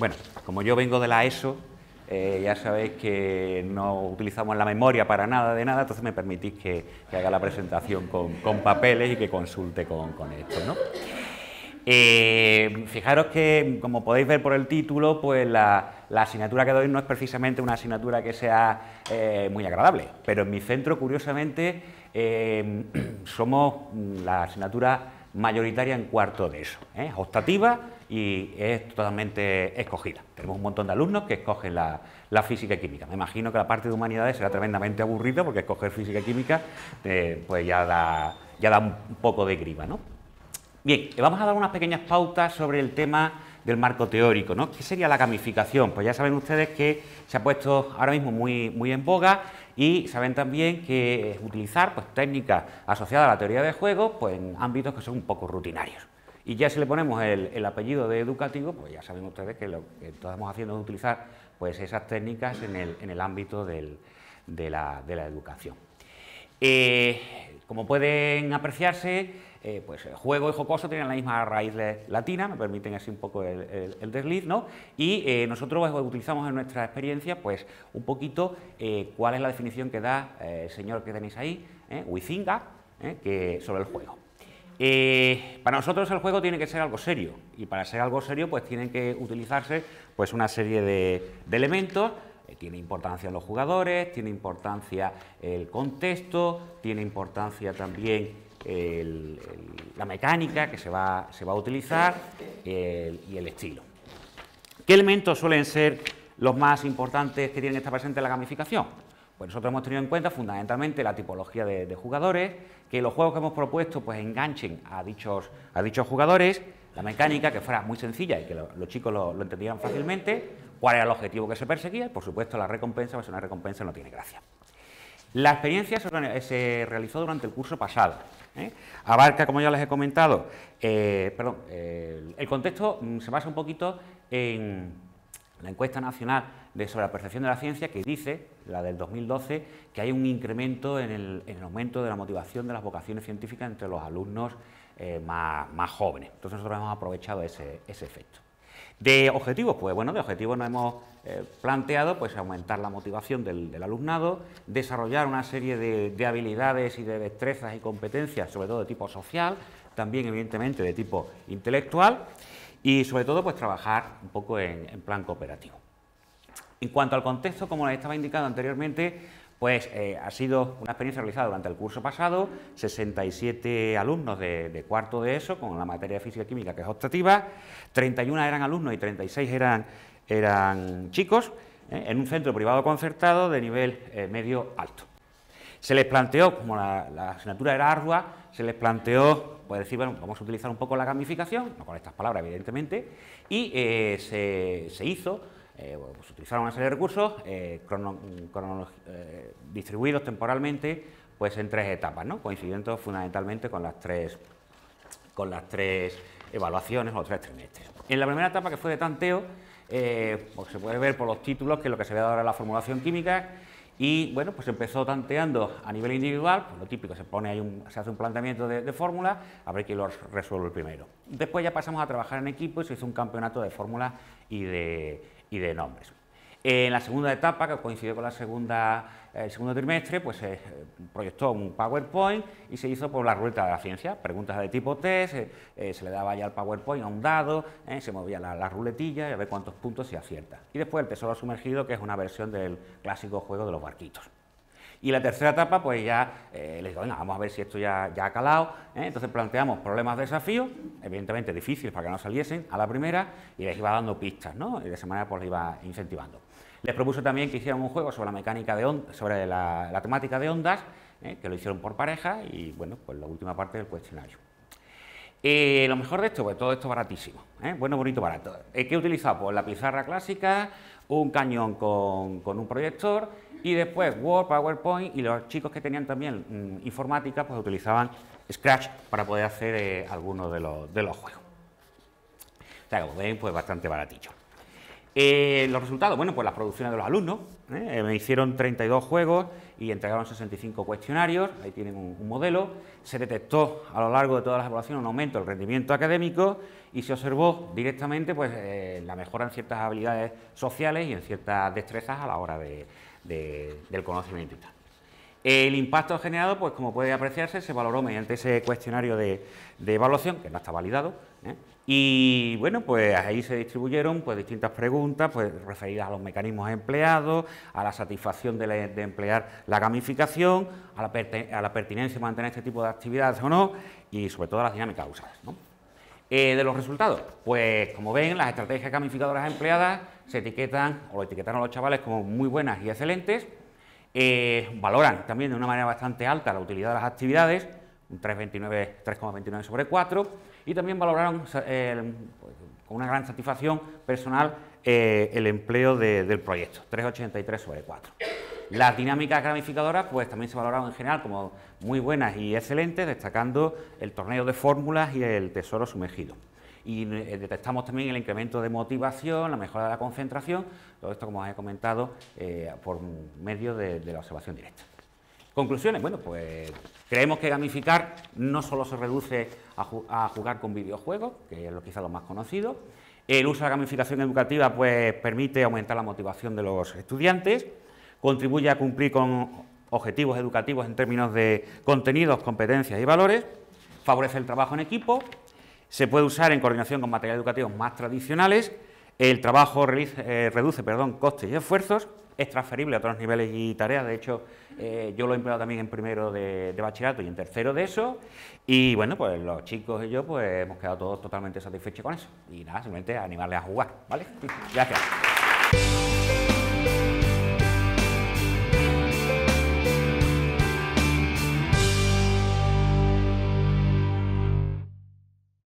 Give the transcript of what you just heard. Bueno, como yo vengo de la ESO, ya sabéis que no utilizamos la memoria para nada de nada, entonces me permitís que haga la presentación con papeles y que consulte con esto, ¿no? Fijaros que, como podéis ver por el título, pues la asignatura que doy no es precisamente una asignatura que sea muy agradable, pero en mi centro, curiosamente, somos la asignatura mayoritaria en cuarto de ESO, es optativa y es totalmente escogida. Tenemos un montón de alumnos que escogen la física y química. Me imagino que la parte de humanidades será tremendamente aburrida porque escoger física y química pues ya da un poco de grima, ¿no? Bien, vamos a dar unas pequeñas pautas sobre el tema del marco teórico, ¿no? ¿Qué sería la gamificación? Pues ya saben ustedes que se ha puesto ahora mismo muy en boga y saben también que utilizar pues técnicas asociadas a la teoría de juegos pues en ámbitos que son un poco rutinarios. Y ya si le ponemos el apellido de educativo, pues ya saben ustedes que lo que estamos haciendo es utilizar pues esas técnicas en el ámbito de la educación. Como pueden apreciarse, pues juego y jocoso tienen la misma raíz latina, me permiten así un poco el desliz, ¿no? Y nosotros utilizamos en nuestra experiencia pues un poquito cuál es la definición que da el señor que tenéis ahí, Huizinga, que sobre el juego. Para nosotros el juego tiene que ser algo serio, y para ser algo serio pues tienen que utilizarse pues una serie de elementos. Tiene importancia los jugadores, tiene importancia el contexto, tiene importancia también la mecánica que se va a utilizar y el estilo. ¿Qué elementos suelen ser los más importantes que tienen que estar presentes en la gamificación? Pues nosotros hemos tenido en cuenta fundamentalmente la tipología de jugadores, que los juegos que hemos propuesto pues enganchen a dichos jugadores, la mecánica que fuera muy sencilla y que los chicos lo entendieran fácilmente, cuál era el objetivo que se perseguía y, por supuesto, la recompensa, pues una recompensa no tiene gracia. La experiencia se realizó durante el curso pasado. Abarca, como ya les he comentado, el contexto se basa un poquito en la encuesta nacional sobre la percepción de la ciencia, que dice, la del 2012, que hay un incremento en el aumento de la motivación de las vocaciones científicas entre los alumnos más jóvenes. Entonces nosotros hemos aprovechado ese efecto. De objetivos, pues bueno, de objetivos nos hemos planteado pues aumentar la motivación del alumnado, desarrollar una serie de habilidades y de destrezas y competencias, sobre todo de tipo social, también evidentemente de tipo intelectual y sobre todo pues trabajar un poco en plan cooperativo. En cuanto al contexto, como les estaba indicando anteriormente, pues ha sido una experiencia realizada durante el curso pasado, 67 alumnos de cuarto de ESO, con la materia de física y química que es optativa, 31 eran alumnos y 36 eran chicos, en un centro privado concertado de nivel medio alto. Se les planteó, como la asignatura era ardua, se les planteó, pues decir, bueno, vamos a utilizar un poco la gamificación, no con estas palabras evidentemente, y se hizo. Pues utilizaron una serie de recursos distribuidos temporalmente pues en tres etapas, ¿no? Coincidiendo fundamentalmente con las tres evaluaciones o los tres trimestres. En la primera etapa, que fue de tanteo, pues se puede ver por los títulos que lo que se ve ahora es la formulación química. Y bueno, pues empezó tanteando a nivel individual, pues lo típico, se hace un planteamiento de fórmula, a ver quién lo resuelve primero. Después ya pasamos a trabajar en equipo y se hizo un campeonato de fórmulas y de nombres. En la segunda etapa, que coincidió con el segundo trimestre, pues se proyectó un PowerPoint y se hizo por la ruta de la ciencia, preguntas de tipo test, se le daba ya el PowerPoint a un dado, se movía la ruletilla y a ver cuántos puntos se acierta. Y después el tesoro sumergido, que es una versión del clásico juego de los barquitos. Y la tercera etapa, pues ya les digo, venga, vamos a ver si esto ya ha calado. Entonces planteamos problemas de desafío, evidentemente difíciles para que no saliesen a la primera, y les iba dando pistas, ¿no? Y de esa manera pues les iba incentivando. Les propuse también que hicieran un juego sobre la mecánica de ondas, sobre la temática de ondas, que lo hicieron por pareja, y bueno, pues la última parte del cuestionario. Lo mejor de esto, pues todo esto baratísimo, bueno, bonito, barato. ¿Qué he utilizado? Pues la pizarra clásica, un cañón con un proyector y después Word, PowerPoint, y los chicos que tenían también informática pues utilizaban Scratch para poder hacer algunos de los juegos. O sea, como ven, pues bastante baratillo. Los resultados, bueno, pues las producciones de los alumnos, me hicieron 32 juegos y entregaron 65 cuestionarios, ahí tienen un modelo, se detectó a lo largo de toda la evaluación un aumento del rendimiento académico y se observó directamente pues, la mejora en ciertas habilidades sociales y en ciertas destrezas a la hora del conocimiento y tal. El impacto generado, pues como puede apreciarse, se valoró mediante ese cuestionario de evaluación, que no está validado, y bueno, pues ahí se distribuyeron pues distintas preguntas pues referidas a los mecanismos empleados, a la satisfacción de emplear la gamificación, a la pertinencia de mantener este tipo de actividades o no, y sobre todo a las dinámicas usadas, ¿no? De los resultados, pues como ven, las estrategias gamificadoras empleadas se etiquetan, o lo etiquetaron a los chavales como muy buenas y excelentes. Valoran también de una manera bastante alta la utilidad de las actividades, un 3,29 sobre 4, y también valoraron con una gran satisfacción personal el empleo del proyecto, 3,83 sobre 4. Las dinámicas gamificadoras pues también se valoraron en general como muy buenas y excelentes, destacando el torneo de fórmulas y el tesoro sumergido. Y detectamos también el incremento de motivación, la mejora de la concentración, todo esto como os he comentado por medio de la observación directa. Conclusiones, bueno, pues creemos que gamificar no solo se reduce a jugar con videojuegos, que es quizá lo más conocido. El uso de la gamificación educativa pues permite aumentar la motivación de los estudiantes, contribuye a cumplir con objetivos educativos en términos de contenidos, competencias y valores, favorece el trabajo en equipo. Se puede usar en coordinación con materiales educativos más tradicionales, el trabajo reduce costes y esfuerzos, es transferible a otros niveles y tareas, de hecho yo lo he empleado también en primero de bachillerato y en tercero de ESO, y bueno, pues los chicos y yo pues hemos quedado todos totalmente satisfechos con eso, y nada, simplemente animarles a jugar, ¿vale? Gracias.